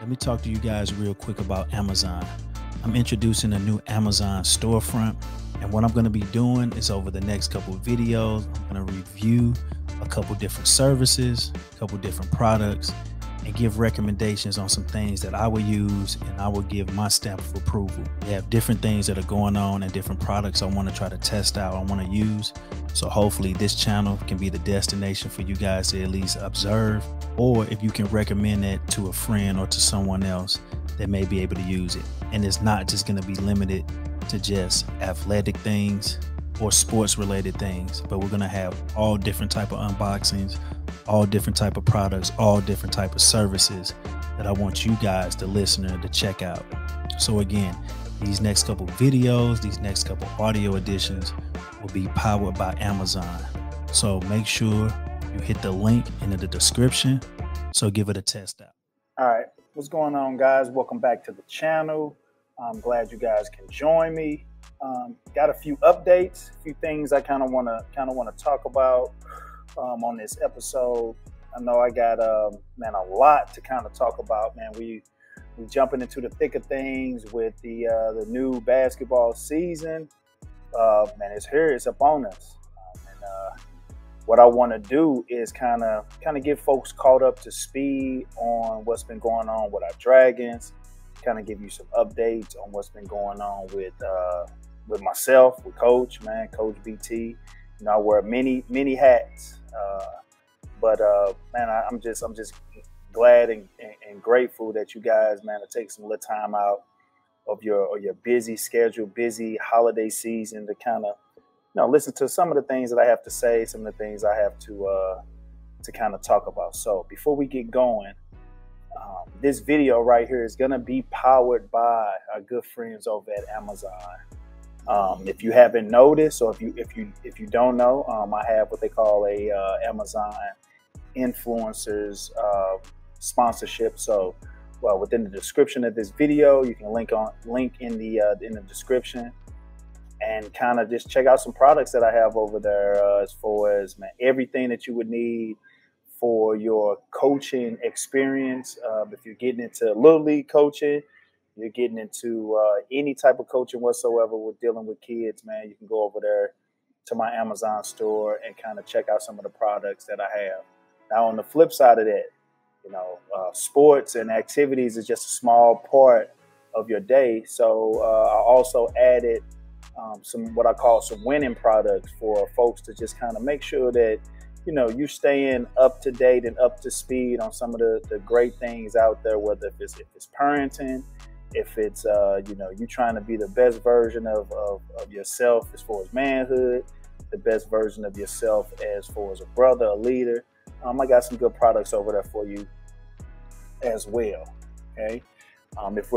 Let me talk to you guys real quick about Amazon. I'm introducing a new Amazon storefront, and what I'm going to be doing is over the next couple of videos, I'm going to review a couple different services, a couple different products, and give recommendations on some things that I will use and I will give my stamp of approval. We have different things that are going on and different products I want to try to test out, I want to use. So hopefully this channel can be the destination for you guys to at least observe, or if you can recommend it to a friend or to someone else that may be able to use it. And it's not just going to be limited to just athletic things or sports related things, but we're going to have all different type of unboxings, all different type of products, all different type of services that I want you guys, the listener, to check out. So again, these next couple videos, these next couple audio editions will be powered by Amazon. So make sure you hit the link in the description. So give it a test out. All right, what's going on, guys? Welcome back to the channel. I'm glad you guys can join me. Got a few updates, a few things I kind of want to talk about on this episode. I know I got a lot to kind of talk about, man. We're jumping into the thick of things with the new basketball season. Man, it's here, it's upon us. What I want to do is kind of get folks caught up to speed on what's been going on with our Dragons. Kind of give you some updates on what's been going on with myself, with Coach, man, Coach BT. You know, I wear many hats, but man, I'm just glad and grateful that you guys, man, to take some little time out of your busy schedule, busy holiday season to kind of, you know, listen to some of the things that I have to say, some of the things I have to kind of talk about. So before we get going, this video right here is going to be powered by our good friends over at Amazon. If you haven't noticed, or if you don't know, I have what they call a Amazon influencers sponsorship. So, well, within the description of this video, you can link in the description, and kind of just check out some products that I have over there, as far as, man, everything that you would need for your coaching experience. If you're getting into little league coaching, you're getting into any type of coaching whatsoever with dealing with kids, man, you can go over there to my Amazon store and kind of check out some of the products that I have. Now, on the flip side of that, you know, sports and activities is just a small part of your day. So I also added some, what I call some winning products for folks to just kind of make sure that, you know, you're staying up to date and up to speed on some of the great things out there, whether if it's parenting, if it's, you know, you trying to be the best version of yourself as far as manhood, the best version of yourself as far as a brother, a leader. I got some good products over there for you as well. Okay. If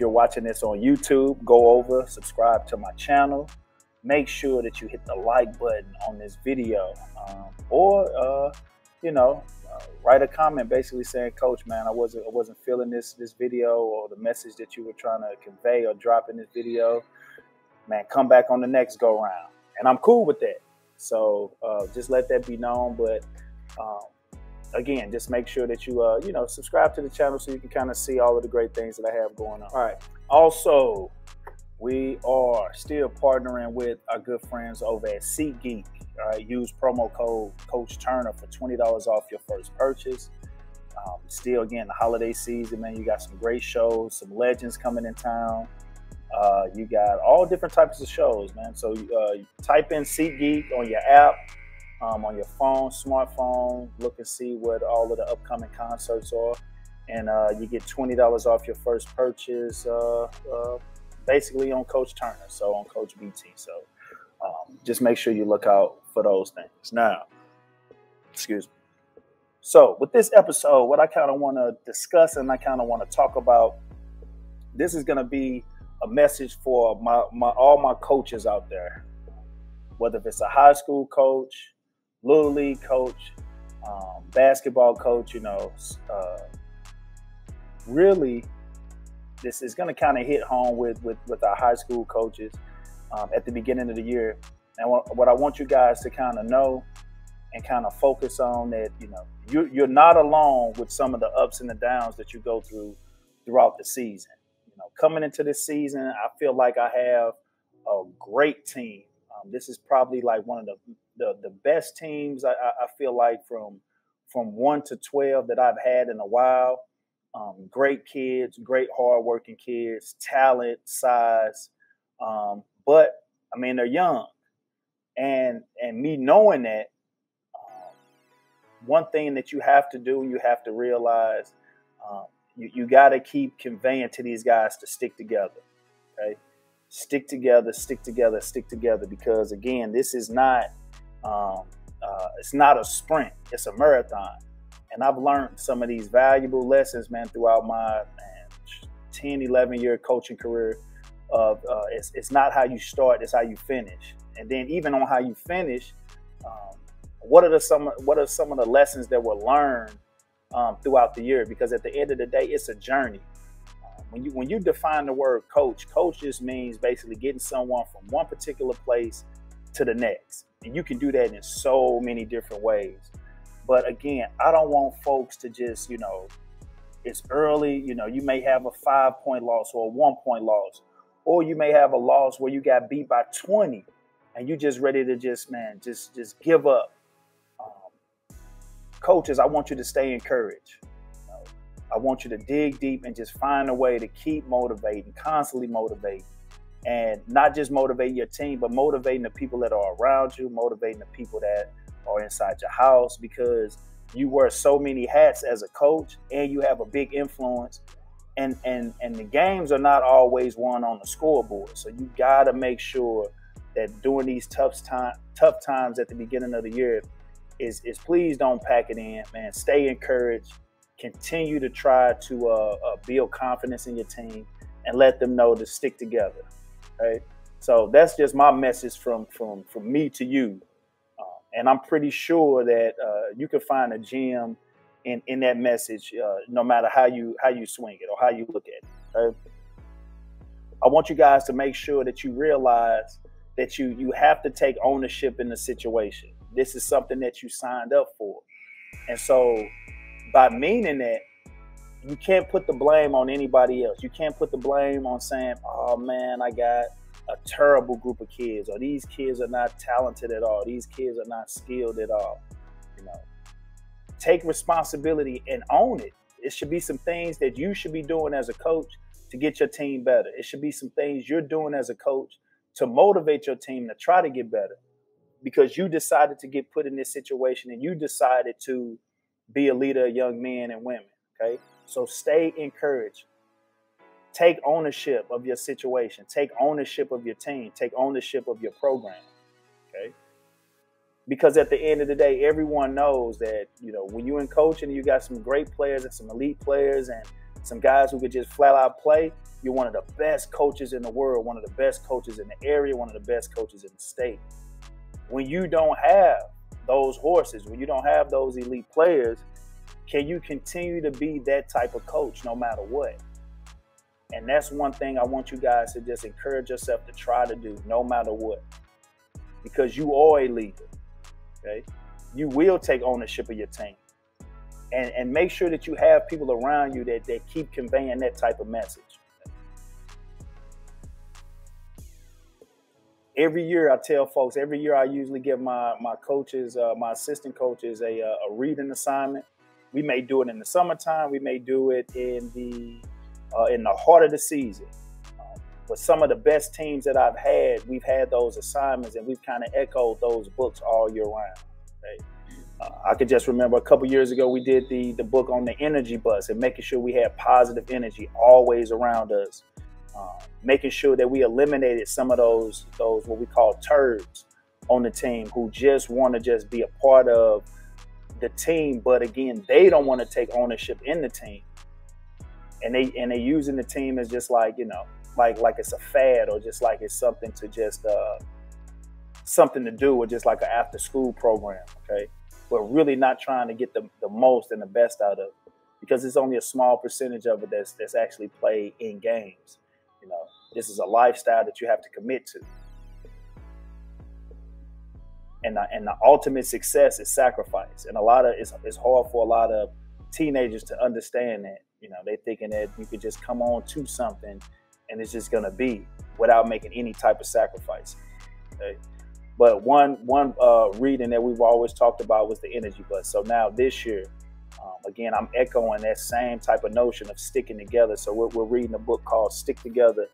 you're watching this on YouTube, go over, subscribe to my channel. Make sure that you hit the like button on this video, or you know, write a comment basically saying, Coach, man, I wasn't feeling this video, or the message that you were trying to convey or drop in this video, man, come back on the next go round. And I'm cool with that. So just let that be known. But again, just make sure that you, you know, subscribe to the channel so you can kind of see all of the great things that I have going on. All right. Also, we are still partnering with our good friends over at SeatGeek. All right, use promo code Coach Turner for $20 off your first purchase. Still, again, the holiday season, man, you got some great shows, some legends coming in town. You got all different types of shows, man. So type in SeatGeek on your app, on your phone, smartphone, look and see what all of the upcoming concerts are. And you get $20 off your first purchase, basically on Coach Turner, so on Coach BT. So just make sure you look out for those things. Now, excuse me. So with this episode, what I kind of want to discuss and I kind of want to talk about, this is going to be a message for all my coaches out there, whether if it's a high school coach, little league coach, basketball coach, you know, really, this is going to kind of hit home with our high school coaches at the beginning of the year. And what I want you guys to kind of know and kind of focus on, that, you know, you're not alone with some of the ups and the downs that you go through throughout the season. You know, coming into this season, I feel like I have a great team. This is probably like one of the best teams I feel like from 1 to 12 that I've had in a while. Great kids, great hardworking kids, talent, size. But I mean, they're young, and me knowing that, one thing that you have to do, you have to realize, you got to keep conveying to these guys to stick together. Okay, stick together, stick together, stick together. Because again, this is not, it's not a sprint; it's a marathon. And I've learned some of these valuable lessons, man, throughout my 10, 11-year coaching career. Of it's not how you start; it's how you finish. And then even on how you finish, what are some of the lessons that were learned throughout the year? Because at the end of the day, it's a journey. When you define the word coach, coach just means basically getting someone from one particular place to the next, and you can do that in so many different ways. But again, I don't want folks to just, you know, it's early. You know, you may have a 5-point loss or a 1-point loss, or you may have a loss where you got beat by 20, and you just ready to just give up. Coaches, I want you to stay encouraged. You know, I want you to dig deep and just find a way to keep motivating, constantly motivating, and not just motivating your team, but motivating the people that are around you, motivating the people that are inside your house, because you wear so many hats as a coach and you have a big influence. And the games are not always won on the scoreboard. So you got to make sure that during these tough times at the beginning of the year is please don't pack it in, man. Stay encouraged. Continue to try to build confidence in your team and let them know to stick together. Right? So that's just my message from me to you. And I'm pretty sure that you can find a gem in that message, no matter how you swing it or how you look at it. Okay? I want you guys to make sure that you realize that you have to take ownership in the situation. This is something that you signed up for. And so by meaning that, you can't put the blame on anybody else. You can't put the blame on saying, oh man, I got a terrible group of kids, or these kids are not talented at all. These kids are not skilled at all. You know, take responsibility and own it. It should be some things that you should be doing as a coach to get your team better. It should be some things you're doing as a coach to motivate your team to try to get better, because you decided to get put in this situation and you decided to be a leader of young men and women. Okay. So stay encouraged. Take ownership of your situation. Take ownership of your team. Take ownership of your program. Okay? Because at the end of the day, everyone knows that, you know, when you're in coaching, you got some great players and some elite players and some guys who could just flat out play. You're one of the best coaches in the world, one of the best coaches in the area, one of the best coaches in the state. When you don't have those horses, when you don't have those elite players, can you continue to be that type of coach no matter what? And that's one thing I want you guys to just encourage yourself to try to do no matter what, because you are a leader. Okay? You will take ownership of your team, and make sure that you have people around you that keep conveying that type of message. Every year I tell folks, every year I usually give my coaches, my assistant coaches a reading assignment. We may do it in the summertime. We may do it in the heart of the season. But some of the best teams that I've had, we've had those assignments and we've kind of echoed those books all year round. Okay? I could just remember a couple years ago, we did the book on the energy bus and making sure we had positive energy always around us, making sure that we eliminated some of those what we call turds on the team who just want to just be a part of the team. But again, they don't want to take ownership in the team. And they're using the team as just like, you know, like it's a fad, or just like it's something to just something to do, or just like an after school program. Okay, but really not trying to get the most and the best out of it, because it's only a small percentage of it that's actually played in games. You know, this is a lifestyle that you have to commit to, and the ultimate success is sacrifice. And a lot of it's hard for a lot of teenagers to understand that, you know, they're thinking that you could just come on to something and it's just going to be without making any type of sacrifice. Okay? But one reading that we've always talked about was the energy bus. So now this year, again, I'm echoing that same type of notion of sticking together. So we're reading a book called Stick Together,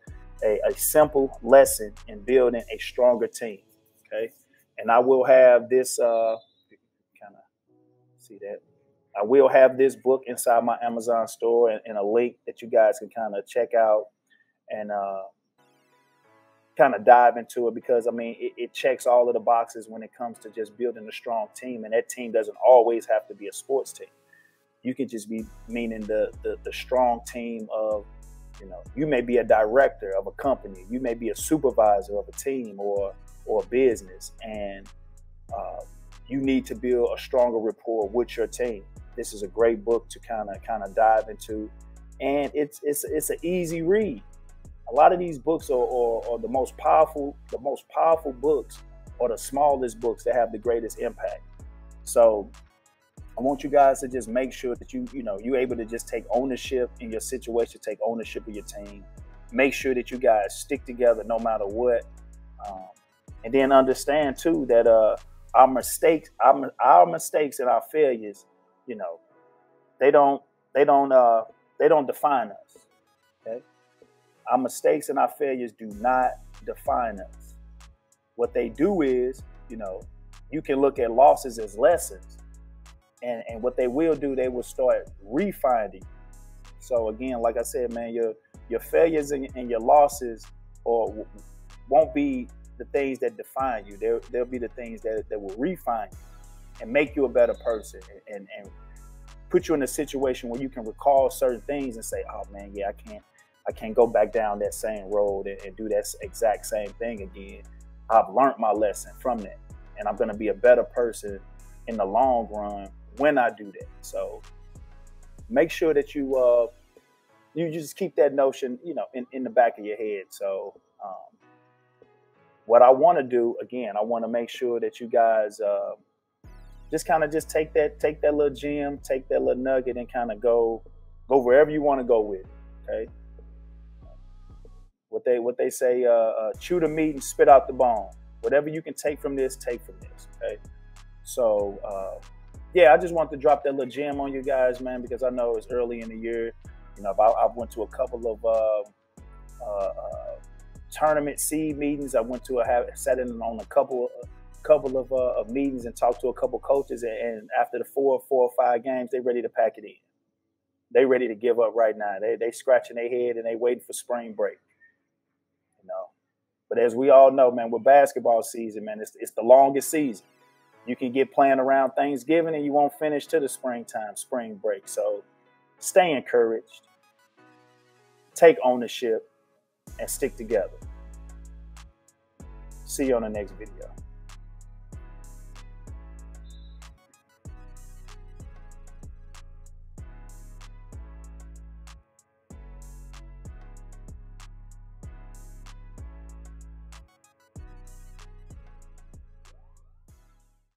a simple lesson in building a stronger team. Okay. And I will have this, kind of see that. I will have this book inside my Amazon store and a link that you guys can kind of check out and, kind of dive into it, because I mean it checks all of the boxes when it comes to just building a strong team. And that team doesn't always have to be a sports team. You could just be meaning the strong team of, you know, you may be a director of a company, you may be a supervisor of a team or a business, and you need to build a stronger rapport with your team. This is a great book to kind of dive into, and it's an easy read. A lot of these books are the most powerful books are the smallest books that have the greatest impact. So I want you guys to just make sure that you're able to just take ownership in your situation, take ownership of your team, make sure that you guys stick together no matter what. And then understand too that our mistakes and our failures, you know, they don't define us. Okay? Our mistakes and our failures do not define us. What they do is, you know, you can look at losses as lessons, and what they will do, they will start refining. So again, like I said, man, your failures and your losses won't be the things that define you. They'll be the things that will refine you and make you a better person and put you in a situation where you can recall certain things and say, oh man, yeah, I can't go back down that same road and do that exact same thing again. I've learned my lesson from that, and I'm going to be a better person in the long run when I do that. So make sure that you just keep that notion, you know, in the back of your head. So what I want to do, again, I want to make sure that you guys just take that little gem, take that little nugget, and kind of go wherever you want to go with it. Okay. What they say, chew the meat and spit out the bone. Whatever you can take from this, okay? So, yeah, I just want to drop that little gem on you guys, man, because I know it's early in the year. You know, I've went to a couple of tournament seed meetings. I went to sat in on a couple of meetings and talked to a couple coaches, and after the four or five games, they ready to pack it in. They ready to give up right now. They scratching their head and they waiting for spring break. You know, but as we all know, man, with basketball season, man, it's the longest season. You can get playing around Thanksgiving and you won't finish till the springtime, spring break. So stay encouraged, take ownership, and stick together. See you on the next video.